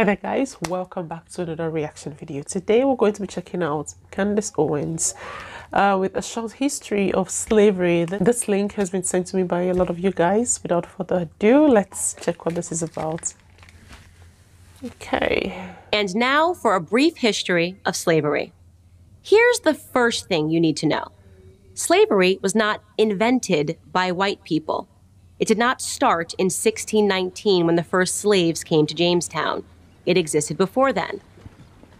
Hi there guys, welcome back to another reaction video. Today we're going to be checking out Candace Owens with a short history of slavery. This link has been sent to me by a lot of you guys. Without further ado, let's check what this is about. Okay. And now for a brief history of slavery. Here's the first thing you need to know. Slavery was not invented by white people. It did not start in 1619 when the first slaves came to Jamestown. It existed before then.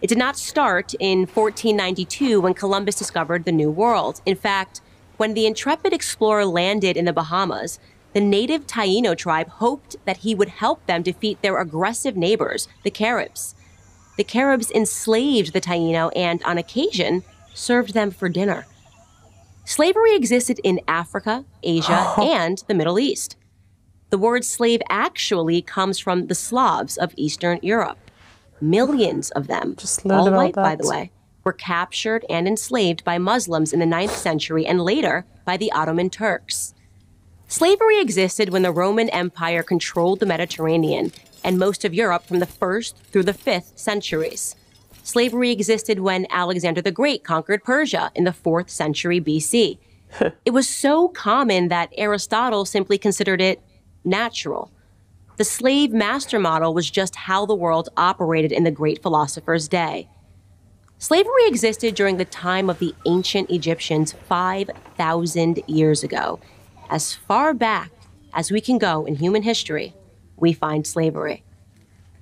It did not start in 1492 when Columbus discovered the New World. In fact, when the intrepid explorer landed in the Bahamas, the native Taino tribe hoped that he would help them defeat their aggressive neighbors, the Caribs. The Caribs enslaved the Taino and, on occasion, served them for dinner. Slavery existed in Africa, Asia, and the Middle East. The word slave actually comes from the Slavs of Eastern Europe. Millions of them, all white by the way, were captured and enslaved by Muslims in the 9th century and later by the Ottoman Turks. Slavery existed when the Roman Empire controlled the Mediterranean and most of Europe from the 1st through the 5th centuries. Slavery existed when Alexander the Great conquered Persia in the 4th century BC. It was so common that Aristotle simply considered it natural. The slave master model was just how the world operated in the great philosopher's day. Slavery existed during the time of the ancient Egyptians 5,000 years ago. As far back as we can go in human history, we find slavery.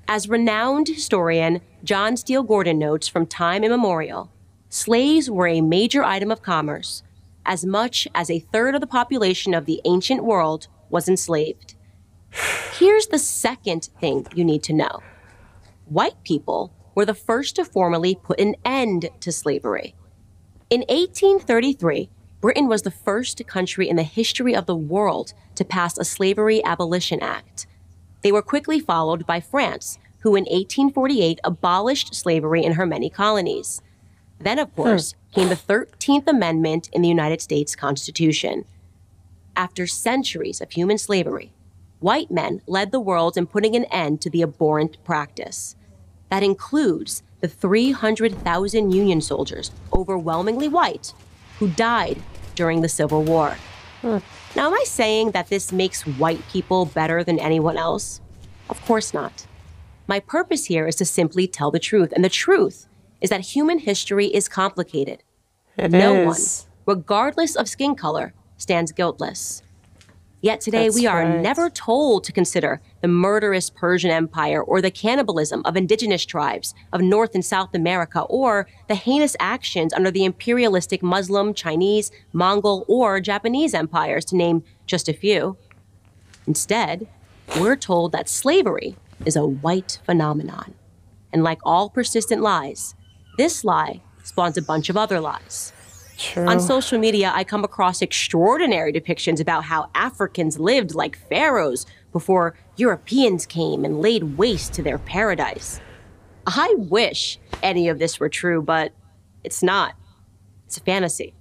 As renowned historian John Steele Gordon notes from time immemorial, slaves were a major item of commerce. As much as a third of the population of the ancient world was enslaved. Here's the second thing you need to know. White people were the first to formally put an end to slavery. In 1833, Britain was the first country in the history of the world to pass a Slavery Abolition Act. They were quickly followed by France, who in 1848 abolished slavery in her many colonies. Then, of course, came the 13th Amendment in the United States Constitution. After centuries of human slavery, white men led the world in putting an end to the abhorrent practice. That includes the 300,000 Union soldiers, overwhelmingly white, who died during the Civil War. Now, am I saying that this makes white people better than anyone else? Of course not. My purpose here is to simply tell the truth, and the truth is that human history is complicated. No one, regardless of skin color, stands guiltless. Yet today we are never told to consider the murderous Persian Empire or the cannibalism of indigenous tribes of North and South America or the heinous actions under the imperialistic Muslim, Chinese, Mongol, or Japanese empires, to name just a few. Instead, we're told that slavery is a white phenomenon. And like all persistent lies, this lie spawns a bunch of other lies. True. On social media, I come across extraordinary depictions about how Africans lived like pharaohs before Europeans came and laid waste to their paradise. I wish any of this were true, but it's not. It's a fantasy.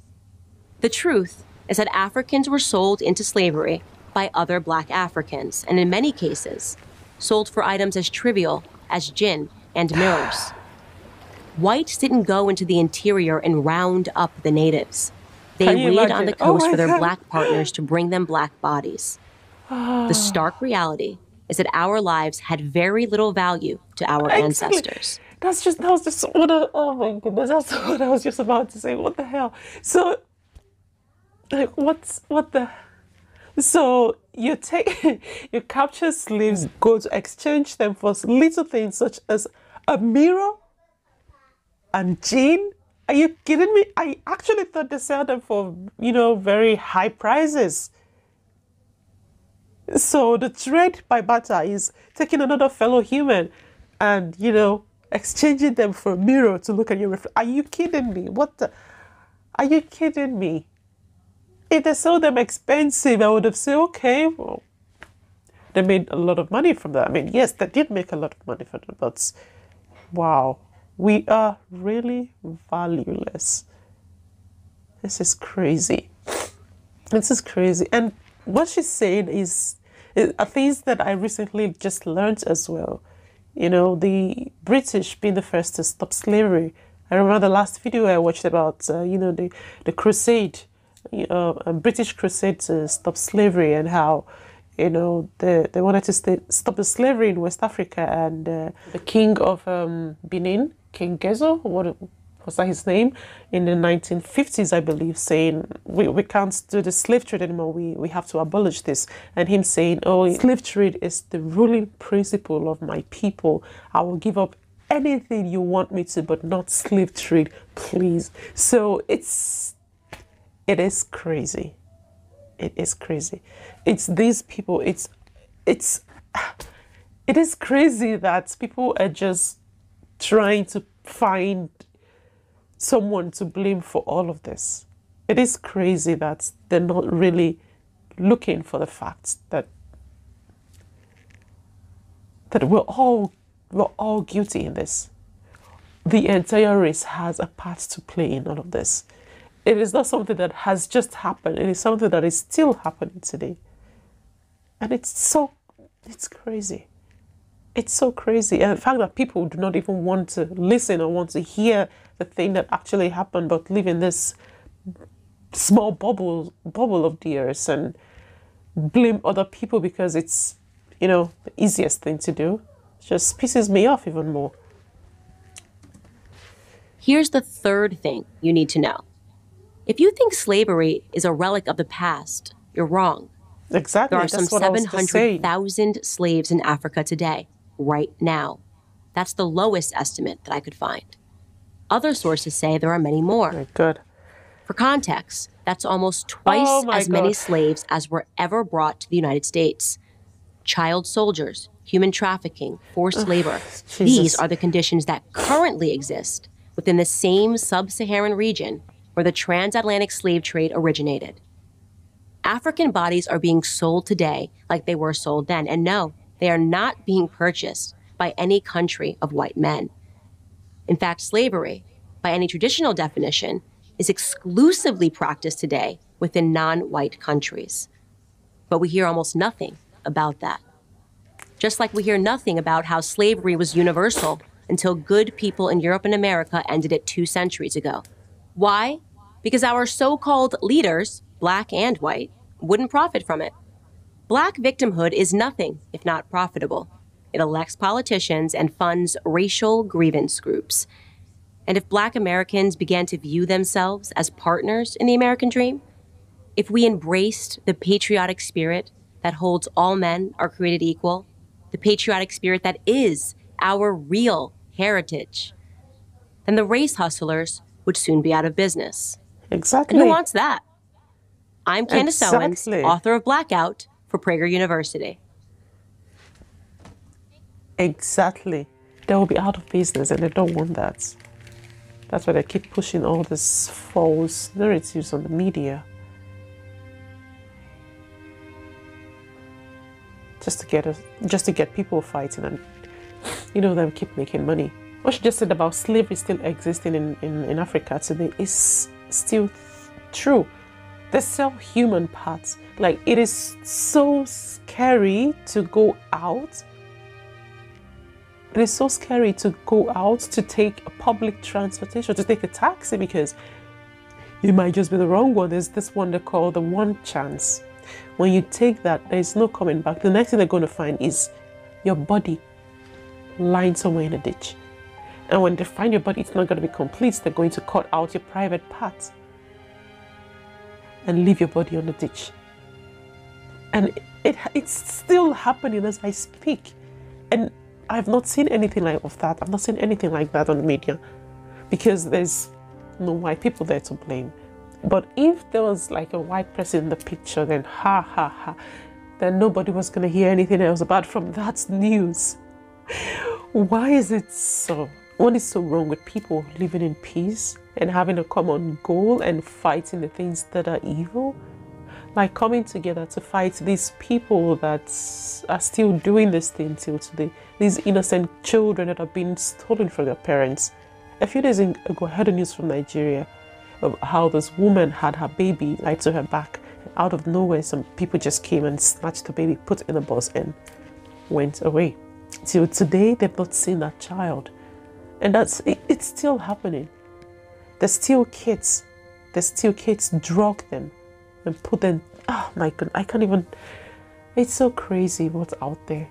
The truth is that Africans were sold into slavery by other black Africans, and in many cases, sold for items as trivial as gin and mirrors. Whites didn't go into the interior and round up the natives. They waited on the coast for their black partners to bring them black bodies. The stark reality is that our lives had very little value to our ancestors. That was just what I, oh my goodness, that's what I was just about to say. What the hell? So, like, so you capture slaves, go to exchange them for little things such as a mirror and gin? Are you kidding me? I actually thought they sell them for, you know, very high prices. So the trade by barter is taking another fellow human and, you know, exchanging them for a mirror to look at your reflection. Are you kidding me? What the? Are you kidding me? If they sold them expensive, I would have said, okay, well, they made a lot of money from that. I mean, yes, they did make a lot of money from that, but wow, we are really valueless. This is crazy. This is crazy. And what she's saying is things that I recently just learned as well. You know, the British being the first to stop slavery. I remember the last video I watched about, you know, the crusade, a British crusade to stop slavery, and how, you know, they wanted to stop the slavery in West Africa, and the king of Benin, King Gezo, what was that his name, in the 1950s, I believe, saying, we can't do the slave trade anymore, we have to abolish this. And him saying, oh, slave trade is the ruling principle of my people. I will give up anything you want me to, but not slave trade, please. So it is crazy. It is crazy. It's these people, it is crazy that people are just trying to find someone to blame for all of this. It is crazy that they're not really looking for the fact that we're all guilty in this. The entire race has a part to play in all of this. It is not something that has just happened. It is something that is still happening today. And it's crazy. It's so crazy. And the fact that people do not even want to listen or want to hear the thing that actually happened, but live in this small bubble of theirs and blame other people because it's, you know, the easiest thing to do, just pisses me off even more. Here's the third thing you need to know. If you think slavery is a relic of the past, you're wrong. Exactly. There are some 700,000 slaves in Africa today, right now. That's the lowest estimate that I could find. Other sources say there are many more. Very good. For context, that's almost twice as many slaves as were ever brought to the United States. Child soldiers, human trafficking, forced labor. These are the conditions that currently exist within the same sub-Saharan region where the transatlantic slave trade originated. African bodies are being sold today like they were sold then. And no, they are not being purchased by any country of white men. In fact, slavery, by any traditional definition, is exclusively practiced today within non-white countries. But we hear almost nothing about that. Just like we hear nothing about how slavery was universal until good people in Europe and America ended it 2 centuries ago. Why? Because our so-called leaders, black and white, wouldn't profit from it. Black victimhood is nothing if not profitable. It elects politicians and funds racial grievance groups. And if black Americans began to view themselves as partners in the American dream, if we embraced the patriotic spirit that holds all men are created equal, the patriotic spirit that is our real heritage, then the race hustlers would soon be out of business. Exactly. And who wants that? I'm Candace Owens, author of Blackout for Prager University. Exactly. They will be out of business and they don't want that. That's why they keep pushing all these false narratives on the media, just to get people fighting, and you know, them keep making money. What she just said about slavery still existing in Africa today is still true. The self-human parts, like, it is so scary to go out. It is so scary to go out, to take a public transportation, to take a taxi, because you might just be the wrong one. There's this one they call the one chance. When you take that, there's no coming back. The next thing they're going to find is your body lying somewhere in a ditch. And when they find your body, it's not going to be complete. They're going to cut out your private parts and leave your body on the ditch. And it's still happening as I speak. And I've not seen anything like that. I've not seen anything like that on the media, because there's no white people there to blame. But if there was like a white person in the picture, then then nobody was gonna hear anything else apart from that news. Why is it so? What is so wrong with people living in peace and having a common goal and fighting the things that are evil? Like coming together to fight these people that are still doing this thing till today. These innocent children that are being stolen from their parents. A few days ago, I heard the news from Nigeria of how this woman had her baby lied to her back. Out of nowhere, some people just came and snatched the baby, put it in a bus and went away. Till today, they've not seen that child. And it's still happening. There's still kids. Drug them and put them, oh my God, I can't even, it's so crazy what's out there.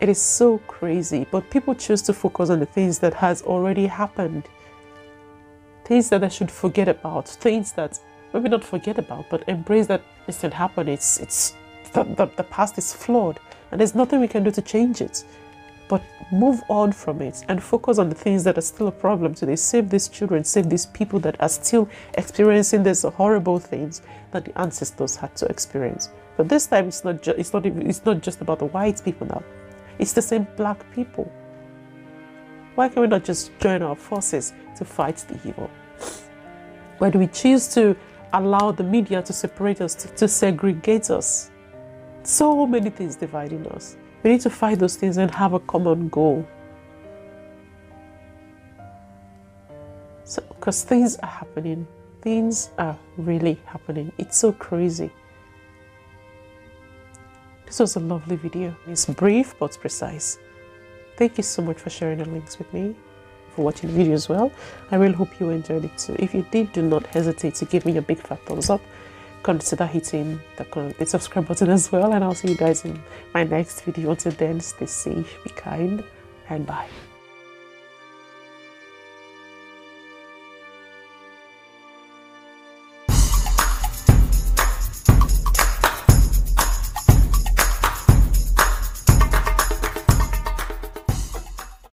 It is so crazy, but people choose to focus on the things that has already happened. Things that I should forget about, things that, maybe not forget about, but embrace that it still happened. The past is flawed and there's nothing we can do to change it. But move on from it and focus on the things that are still a problem today. Save these children, save these people that are still experiencing these horrible things that the ancestors had to experience. But this time, it's not just about the white people now. It's the same black people. Why can we not just join our forces to fight the evil? Why do we choose to allow the media to separate us, to segregate us? So many things dividing us. We need to fight those things and have a common goal. So, because things are happening. Things are really happening. It's so crazy. This was a lovely video. It's brief but precise. Thank you so much for sharing the links with me, for watching the video as well. I really hope you enjoyed it too. If you did, do not hesitate to give me a big fat thumbs up. Consider hitting the subscribe button as well, and I'll see you guys in my next video. Until then, stay safe, be kind, and bye.